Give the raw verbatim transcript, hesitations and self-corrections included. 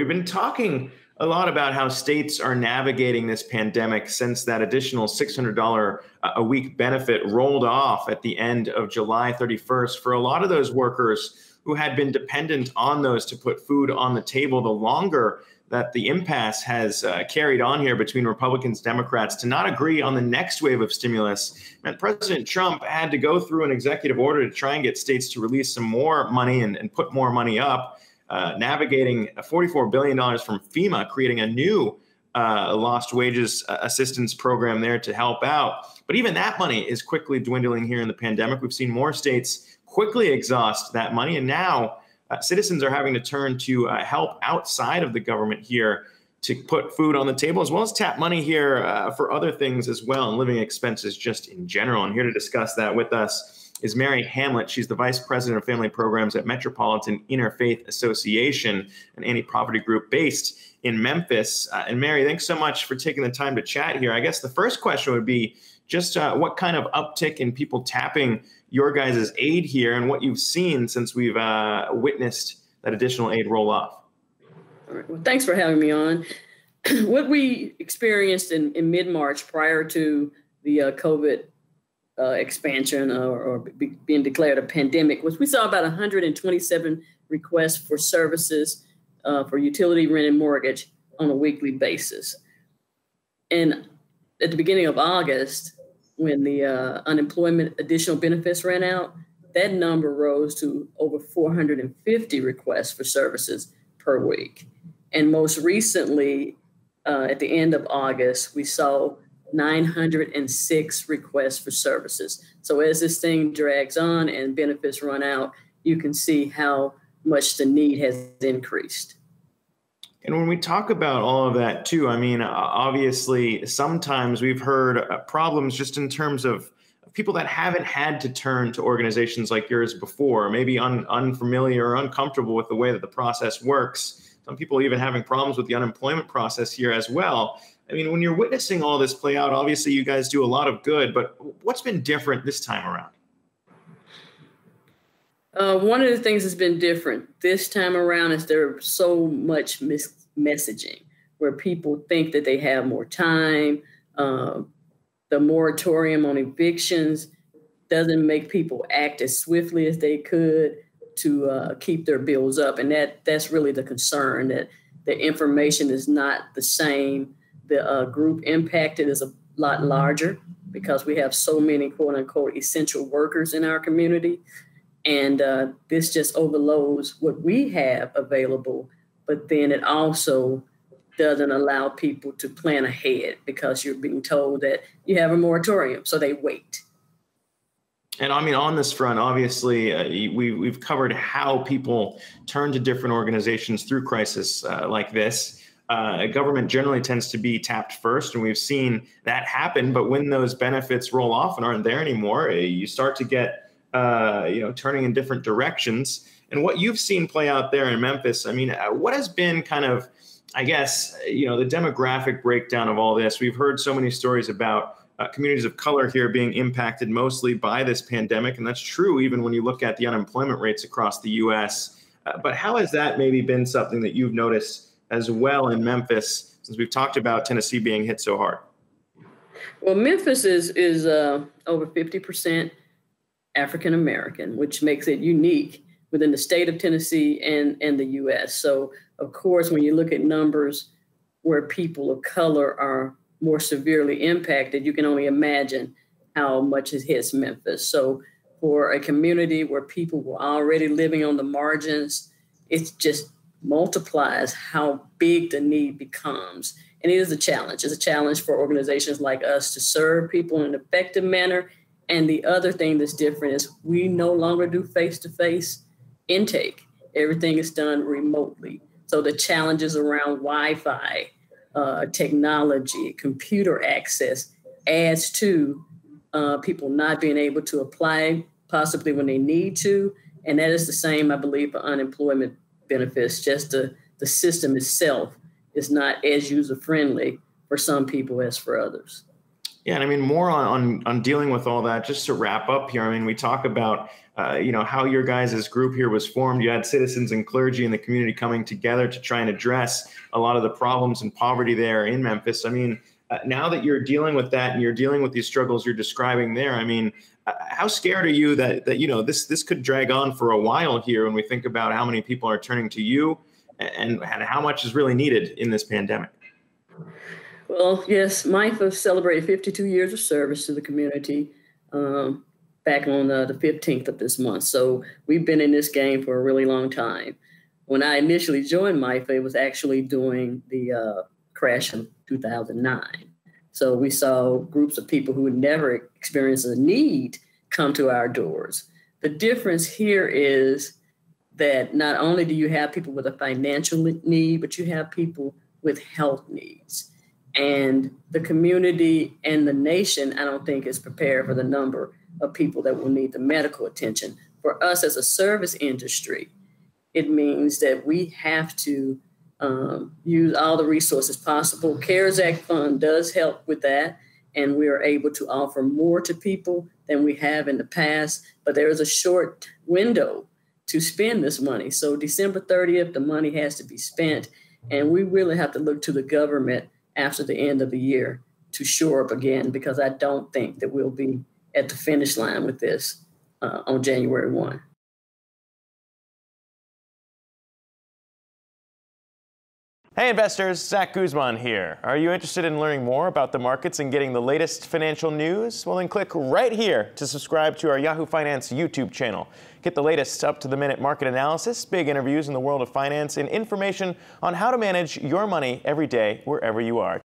We've been talking a lot about how states are navigating this pandemic since that additional six hundred dollars a week benefit rolled off at the end of July thirty-first. For a lot of those workers who had been dependent on those to put food on the table, the longer that the impasse has uh, carried on here between Republicans, Democrats to not agree on the next wave of stimulus. And President Trump had to go through an executive order to try and get states to release some more money and, and put more money up. Uh, navigating forty-four billion dollars from FEMA, creating a new uh, lost wages assistance program there to help out. But even that money is quickly dwindling here in the pandemic. We've seen more states quickly exhaust that money. And now uh, citizens are having to turn to uh, help outside of the government here to put food on the table, as well as tap money here uh, for other things as well, and living expenses just in general. And here to discuss that with us is Mary Hamlet. She's the Vice President of Family Programs at Metropolitan Interfaith Association, an anti-poverty group based in Memphis. Uh, and Mary, thanks so much for taking the time to chat here. I guess the first question would be just uh, what kind of uptick in people tapping your guys' aid here and what you've seen since we've uh, witnessed that additional aid roll off. All right, well, thanks for having me on. What we experienced in, in mid-March prior to the uh, COVID Uh, expansion uh, or be, being declared a pandemic, which we saw about one hundred twenty-seven requests for services uh, for utility, rent, and mortgage on a weekly basis. And at the beginning of August, when the uh, unemployment additional benefits ran out, that number rose to over four hundred fifty requests for services per week. And most recently, uh, at the end of August, we saw nine hundred six requests for services. So as this thing drags on and benefits run out, you can see how much the need has increased. And when we talk about all of that too, I mean, obviously sometimes we've heard problems just in terms of people that haven't had to turn to organizations like yours before, maybe un unfamiliar or uncomfortable with the way that the process works. Some people even having problems with the unemployment process here as well. I mean, when you're witnessing all this play out, obviously you guys do a lot of good, but what's been different this time around? Uh, one of the things that's been different this time around is there's so much mis messaging where people think that they have more time. Uh, the moratorium on evictions doesn't make people act as swiftly as they could to uh, keep their bills up. And that that's really the concern, that the information is not the same. The uh, group impacted is a lot larger because we have so many quote unquote essential workers in our community. And uh, this just overloads what we have available, but then it also doesn't allow people to plan ahead because you're being told that you have a moratorium, so they wait. And I mean, on this front, obviously, uh, we, we've covered how people turn to different organizations through crisis uh, like this. Uh, government generally tends to be tapped first, and we've seen that happen. But when those benefits roll off and aren't there anymore, you start to get, uh, you know, turning in different directions. And what you've seen play out there in Memphis, I mean, what has been kind of, I guess, you know, the demographic breakdown of all this? We've heard so many stories about uh, communities of color here being impacted mostly by this pandemic. And that's true even when you look at the unemployment rates across the U S Uh, but how has that maybe been something that you've noticed as well in Memphis, since we've talked about Tennessee being hit so hard? Well, Memphis is, is uh, over fifty percent African-American, which makes it unique within the state of Tennessee and, and the U S So, of course, when you look at numbers where people of color are more severely impacted, you can only imagine how much it hits Memphis. So for a community where people were already living on the margins, it's just multiplies how big the need becomes. And it is a challenge. It's a challenge for organizations like us to serve people in an effective manner. And the other thing that's different is we no longer do face-to-face intake. Everything is done remotely. So the challenges around Wi-Fi, uh, technology, computer access adds to uh, people not being able to apply possibly when they need to. And that is the same, I believe, for unemployment benefits. Just the, the system itself is not as user friendly for some people as for others. Yeah, and I mean, more on, on on dealing with all that, just to wrap up here, I mean, we talk about, uh, you know, how your guys' group here was formed. You had citizens and clergy in the community coming together to try and address a lot of the problems and poverty there in Memphis. I mean, uh, now that you're dealing with that and you're dealing with these struggles you're describing there, I mean, uh, how scared are you that, that, you know, this, this could drag on for a while here when we think about how many people are turning to you and, and how much is really needed in this pandemic? Well, yes, M I F A celebrated fifty-two years of service to the community um, back on the, the fifteenth of this month. So we've been in this game for a really long time. When I initially joined M I F A, it was actually during the uh, crash of two thousand nine. So we saw groups of people who had never experienced a need come to our doors. The difference here is that not only do you have people with a financial need, but you have people with health needs. And the community and the nation, I don't think, is prepared for the number of people that will need the medical attention. For us as a service industry, it means that we have to um, use all the resources possible. CARES Act fund does help with that, and we are able to offer more to people than we have in the past. But there is a short window to spend this money. So December thirtieth, the money has to be spent, and we really have to look to the government after the end of the year to shore up again, because I don't think that we'll be at the finish line with this uh, on January first. Hey investors, Zach Guzman here. Are you interested in learning more about the markets and getting the latest financial news? Well, then click right here to subscribe to our Yahoo Finance YouTube channel. Get the latest up-to-the-minute market analysis, big interviews in the world of finance, and information on how to manage your money every day wherever you are.